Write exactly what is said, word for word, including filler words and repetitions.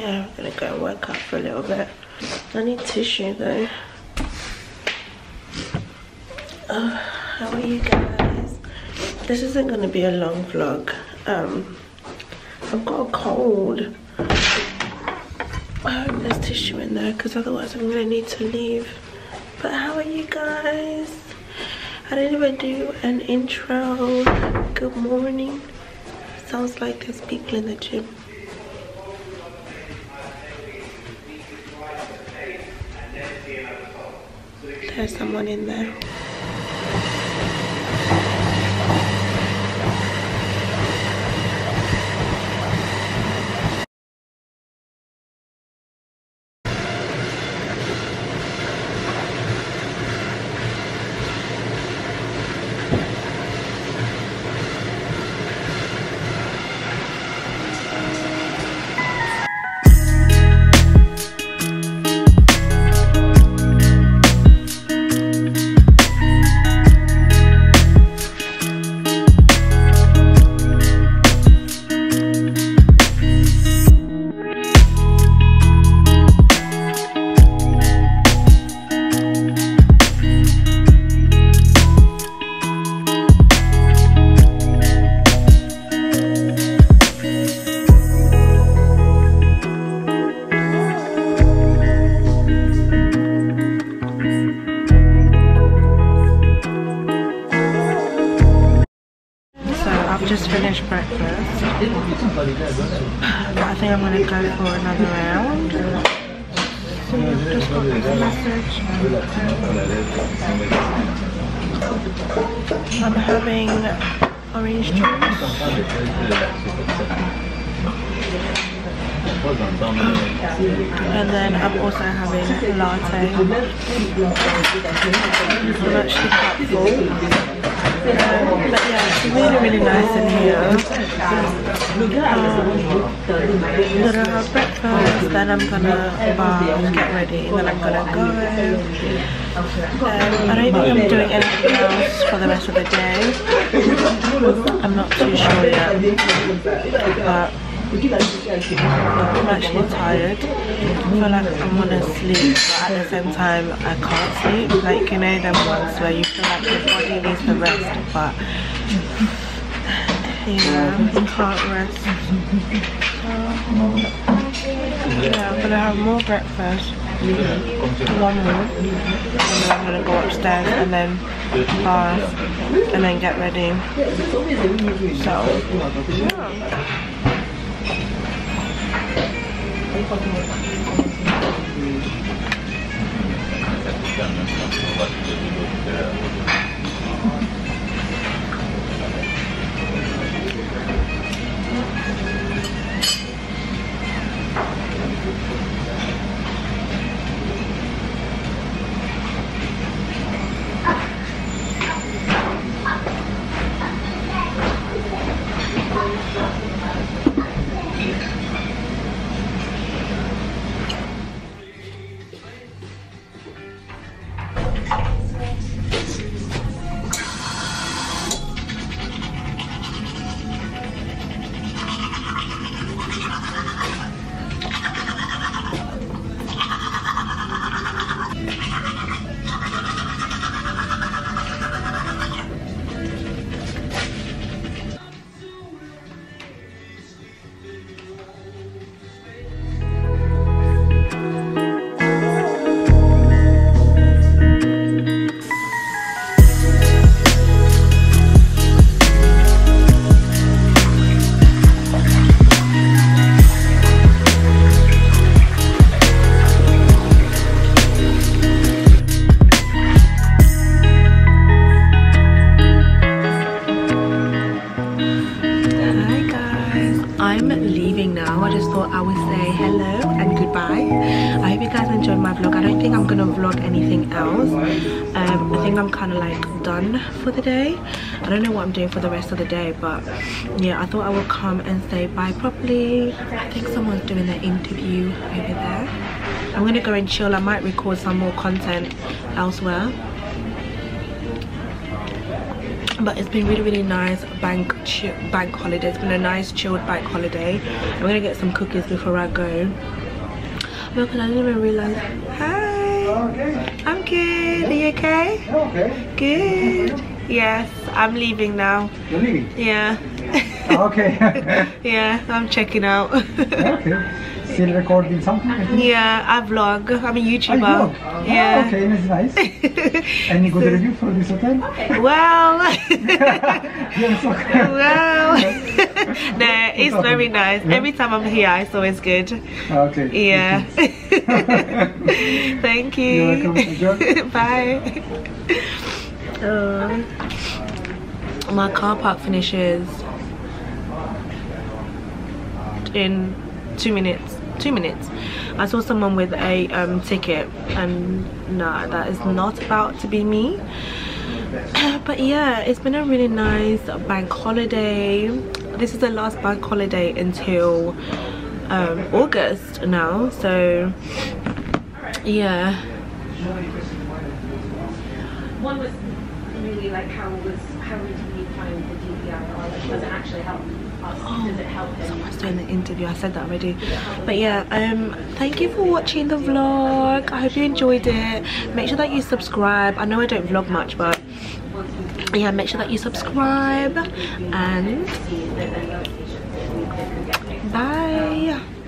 yeah, I'm gonna go and work out for a little bit. I need tissue though. Oh, how are you guys? This isn't gonna be a long vlog. Um, I've got a cold. I hope there's tissue in there because otherwise I'm gonna need to leave. But how are you guys? I didn't even do an intro. Good morning. Sounds like there's people in the gym. There's someone in there. Breakfast. I think I'm gonna go for another round. So I've just got this message. I'm having orange juice, and then I'm also having a latte. I'm actually quite full. Um, but yeah, it's really really nice in here. Um, I'm gonna have breakfast, then I'm gonna um, get ready, and then I'm gonna go. Um, I don't think I'm doing anything else for the rest of the day. I'm not too sure yet, but I'm actually tired. I feel like I want to sleep, but at the same time I can't sleep. Like, you know them ones where you feel like your body needs to rest, but yeah, you can't rest. Yeah, I'm gonna have more breakfast, one more, and then I'm gonna go upstairs and then bath and then get ready. So yeah. For the day, I don't know what I'm doing for the rest of the day, but yeah, I thought I would come and say bye properly. I think someone's doing their interview over there. I'm gonna go and chill. I might record some more content elsewhere. but it's been really really nice bank bank holiday. It's been a nice chilled bank holiday. I'm gonna get some cookies before I go. Well, because I didn't even realize. Hi, okay. I'm good. Are you okay? Yeah, okay. Good. Yes, I'm leaving now. You're leaving? Yeah. Okay. Yeah, I'm checking out. Okay. Still recording something? I think? Yeah, I vlog. I'm a YouTuber. I vlog? Uh, yeah. Okay, that's nice. Any good so, review for this hotel? Okay. Well. Yes, okay. Well. No, it's very nice. Yeah. Every time I'm here, it's always good. Okay. Yeah. Thank you. You're welcome. Bye. Uh, my car park finishes in two minutes. Two minutes I saw someone with a um ticket, and nah, that is not about to be me. But yeah, it's been a really nice bank holiday. This is the last bank holiday until um August now, so yeah. One was really like, how was how did you find the D V R? Like, does it actually help us? Oh, does it help him? Someone's doing the interview. I said that already. But yeah, um, thank you for watching the vlog. I hope you enjoyed it. Make sure that you subscribe. I know I don't vlog much, but yeah, make sure that you subscribe. And bye.